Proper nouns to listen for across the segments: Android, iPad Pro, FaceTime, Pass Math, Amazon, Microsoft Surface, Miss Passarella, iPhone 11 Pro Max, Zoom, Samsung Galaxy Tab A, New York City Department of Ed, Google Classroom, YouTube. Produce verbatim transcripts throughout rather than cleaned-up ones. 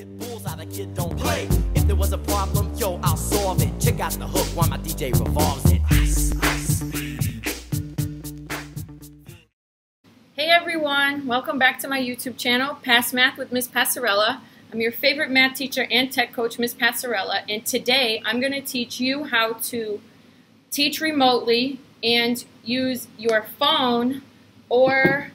get bulls out, a kid don't play. If there was a problem, yo, I'll solve it. Check out the hook while my D J revolves it. Hey everyone, welcome back to my YouTube channel, Pass Math with Miss Passarella. I'm your favorite math teacher and tech coach, Miss Passarella, and today I'm going to teach you how to teach remotely and use your phone or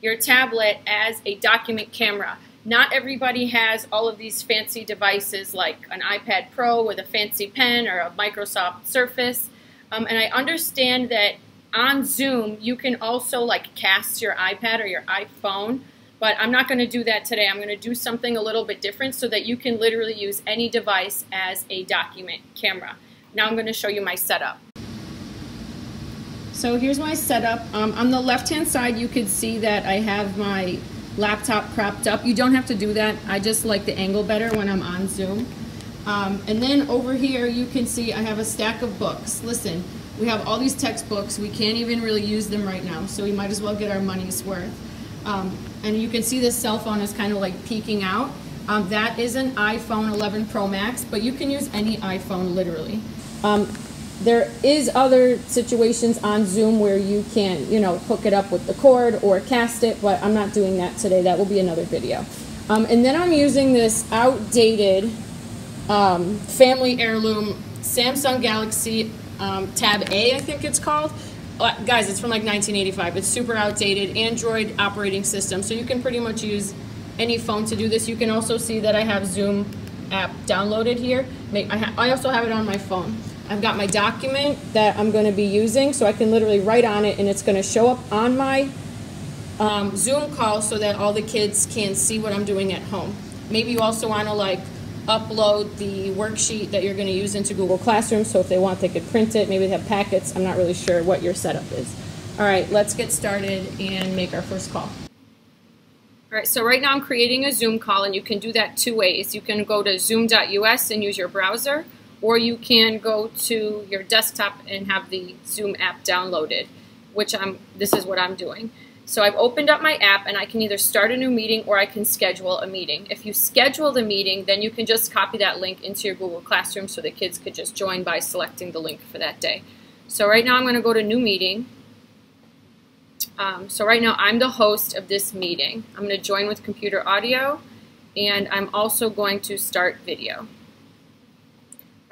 your tablet as a document camera. Not everybody has all of these fancy devices like an iPad Pro with a fancy pen or a Microsoft Surface. Um, and I understand that on Zoom, you can also like cast your iPad or your iPhone, but I'm not going to do that today. I'm going to do something a little bit different so that you can literally use any device as a document camera. Now I'm going to show you my setup. So here's my setup. Um, on the left-hand side, you could see that I have my laptop propped up. You don't have to do that. I just like the angle better when I'm on Zoom. Um, and then over here, you can see I have a stack of books. Listen, we have all these textbooks. We can't even really use them right now, so we might as well get our money's worth. Um, and you can see this cell phone is kind of like peeking out. Um, that is an iPhone eleven Pro Max, but you can use any iPhone literally. Um, There is other situations on Zoom where you can, you know, hook it up with the cord or cast it, but I'm not doing that today. That will be another video. Um, and then I'm using this outdated um, family heirloom Samsung Galaxy um, Tab A, I think it's called. Uh, guys, it's from like nineteen eighty-five. It's super outdated Android operating system, so you can pretty much use any phone to do this. You can also see that I have Zoom app downloaded here. I, ha I also have it on my phone. I've got my document that I'm going to be using, so I can literally write on it and it's going to show up on my um, Zoom call so that all the kids can see what I'm doing at home. Maybe you also want to like upload the worksheet that you're going to use into Google Classroom, so if they want they could print it. Maybe they have packets. I'm not really sure what your setup is. All right, let's get started and make our first call. All right, so right now I'm creating a Zoom call, and you can do that two ways. You can go to zoom dot U S and use your browser, or you can go to your desktop and have the Zoom app downloaded, which I'm, this is what I'm doing. So I've opened up my app, and I can either start a new meeting or I can schedule a meeting. If you schedule the meeting, then you can just copy that link into your Google Classroom so the kids could just join by selecting the link for that day. So right now I'm gonna go to new meeting. Um, so right now I'm the host of this meeting. I'm gonna join with computer audio, and I'm also going to start video.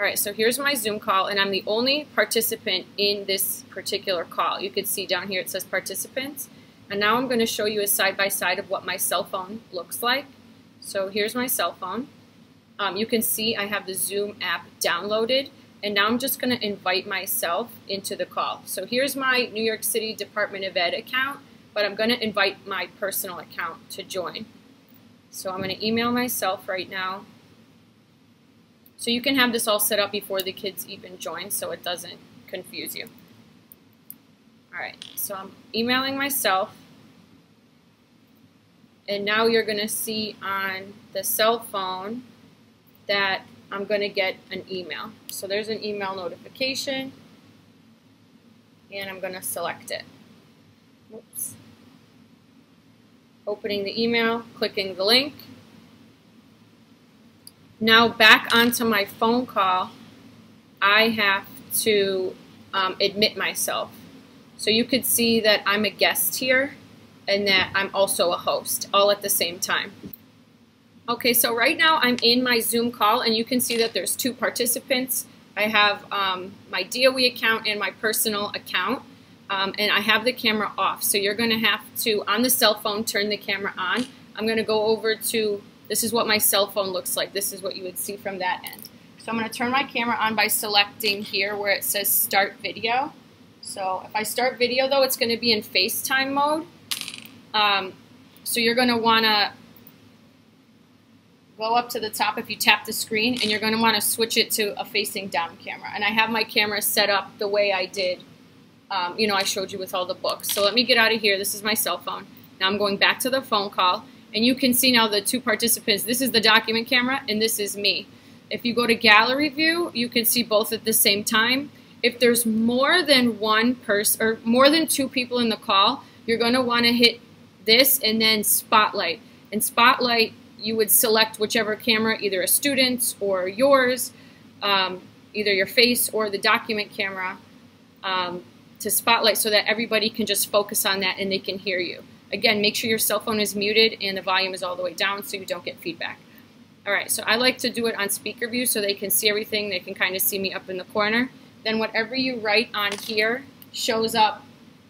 All right, so here's my Zoom call, and I'm the only participant in this particular call. You can see down here it says participants. And now I'm going to show you a side-by-side of what my cell phone looks like. So here's my cell phone. Um, you can see I have the Zoom app downloaded, and now I'm just going to invite myself into the call. So here's my New York City Department of Ed account, but I'm going to invite my personal account to join. So I'm going to email myself right now. So you can have this all set up before the kids even join so it doesn't confuse you. All right, so I'm emailing myself. And now you're going to see on the cell phone that I'm going to get an email. So there's an email notification, and I'm going to select it. Oops. Opening the email, clicking the link. Now back onto my phone call, I have to um, admit myself. So you could see that I'm a guest here and that I'm also a host, all at the same time. Okay, so right now I'm in my Zoom call, and you can see that there's two participants. I have um, my D O E account and my personal account, um, and I have the camera off. So you're gonna have to, on the cell phone, turn the camera on. I'm gonna go over to this is what my cell phone looks like. This is what you would see from that end. So I'm going to turn my camera on by selecting here where it says start video. So if I start video, though, it's going to be in FaceTime mode. Um, so you're going to want to go up to the top if you tap the screen, and you're going to want to switch it to a facing down camera. And I have my camera set up the way I did, um, you know, I showed you with all the books. So let me get out of here. This is my cell phone. Now I'm going back to the phone call. And you can see now the two participants. This is the document camera, and this is me. If you go to gallery view, you can see both at the same time. If there's more than one person or more than two people in the call, you're going to want to hit this and then spotlight. And spotlight, you would select whichever camera, either a student's or yours, um, either your face or the document camera, um, to spotlight so that everybody can just focus on that and they can hear you. Again, make sure your cell phone is muted and the volume is all the way down so you don't get feedback. All right, so I like to do it on speaker view so they can see everything. They can kind of see me up in the corner. Then whatever you write on here shows up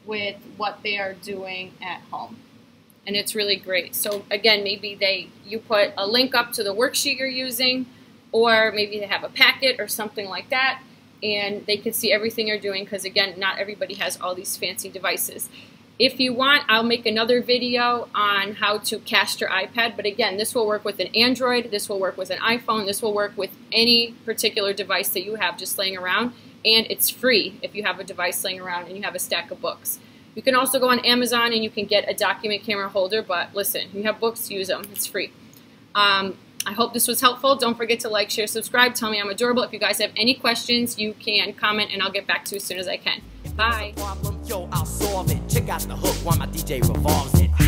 with what they are doing at home. And it's really great. So again, maybe they you put a link up to the worksheet you're using, or maybe they have a packet or something like that, and they can see everything you're doing because, again, not everybody has all these fancy devices. If you want, I'll make another video on how to cast your iPad, but again, this will work with an Android, this will work with an iPhone, this will work with any particular device that you have just laying around, and it's free if you have a device laying around and you have a stack of books. You can also go on Amazon and you can get a document camera holder, but listen, you have books, use them, it's free. Um, I hope this was helpful. Don't forget to like, share, subscribe, tell me I'm adorable. If you guys have any questions, you can comment and I'll get back to you as soon as I can. Bye. Yo, I'll solve it. Check out the hook while my D J revolves it.